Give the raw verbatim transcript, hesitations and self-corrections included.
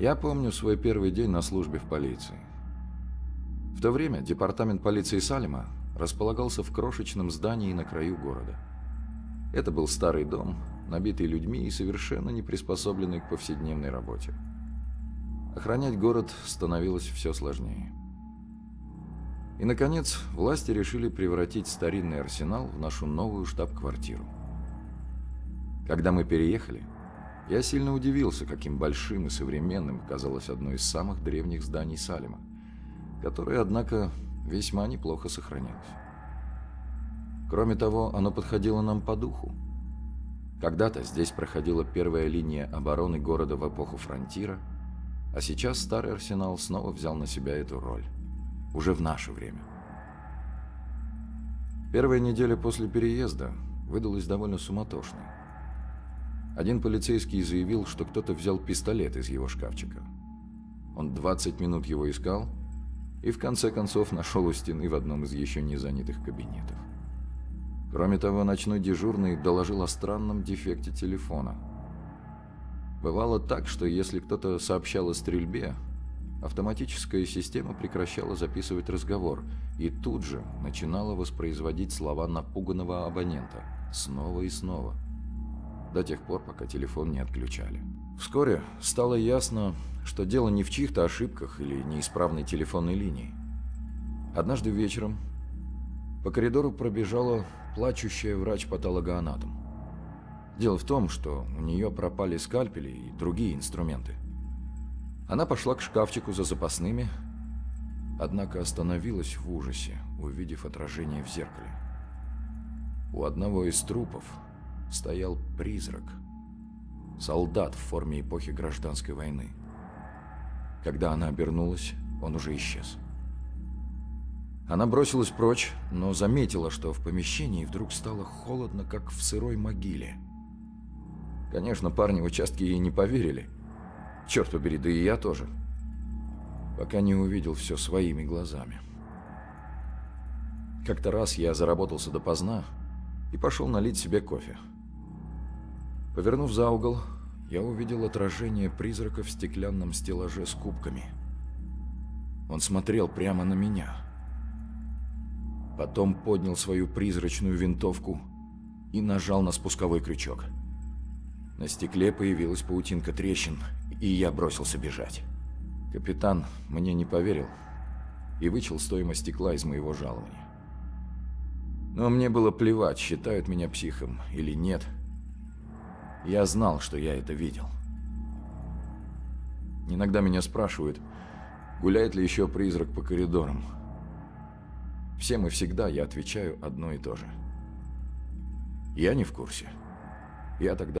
Я помню свой первый день на службе в полиции. В то время департамент полиции Салема располагался в крошечном здании на краю города. Это был старый дом, набитый людьми и совершенно не приспособленный к повседневной работе. Охранять город становилось все сложнее. И, наконец, власти решили превратить старинный арсенал в нашу новую штаб-квартиру. Когда мы переехали, я сильно удивился, каким большим и современным оказалось одно из самых древних зданий Салема, которое, однако, весьма неплохо сохранилось. Кроме того, оно подходило нам по духу. Когда-то здесь проходила первая линия обороны города в эпоху фронтира, а сейчас старый арсенал снова взял на себя эту роль. Уже в наше время. Первая неделя после переезда выдалась довольно суматошной. Один полицейский заявил, что кто-то взял пистолет из его шкафчика. Он двадцать минут его искал и в конце концов нашел у стены в одном из еще не занятых кабинетов. Кроме того, ночной дежурный доложил о странном дефекте телефона. Бывало так, что если кто-то сообщал о стрельбе, автоматическая система прекращала записывать разговор и тут же начинала воспроизводить слова напуганного абонента снова и снова, до тех пор, пока телефон не отключали. Вскоре стало ясно, что дело не в чьих-то ошибках или неисправной телефонной линии. Однажды вечером по коридору пробежала плачущая врач-патологоанатом. Дело в том, что у нее пропали скальпели и другие инструменты. Она пошла к шкафчику за запасными, однако остановилась в ужасе, увидев отражение в зеркале. У одного из трупов стоял призрак, солдат в форме эпохи гражданской войны. Когда она обернулась, он уже исчез. Она бросилась прочь, но заметила, что в помещении вдруг стало холодно, как в сырой могиле. Конечно, парни в участке ей не поверили. Черт побери, да и я тоже. Пока не увидел все своими глазами. Как-то раз я заработался допоздна и пошел налить себе кофе. Повернув за угол, я увидел отражение призрака в стеклянном стеллаже с кубками. Он смотрел прямо на меня. Потом поднял свою призрачную винтовку и нажал на спусковой крючок. На стекле появилась паутинка трещин, и я бросился бежать. Капитан мне не поверил и вычел стоимость стекла из моего жалования. Но мне было плевать, считают меня психом или нет. Я знал, что я это видел. Иногда меня спрашивают, гуляет ли еще призрак по коридорам. Всем и всегда я отвечаю одно и то же. Я не в курсе. Я тогда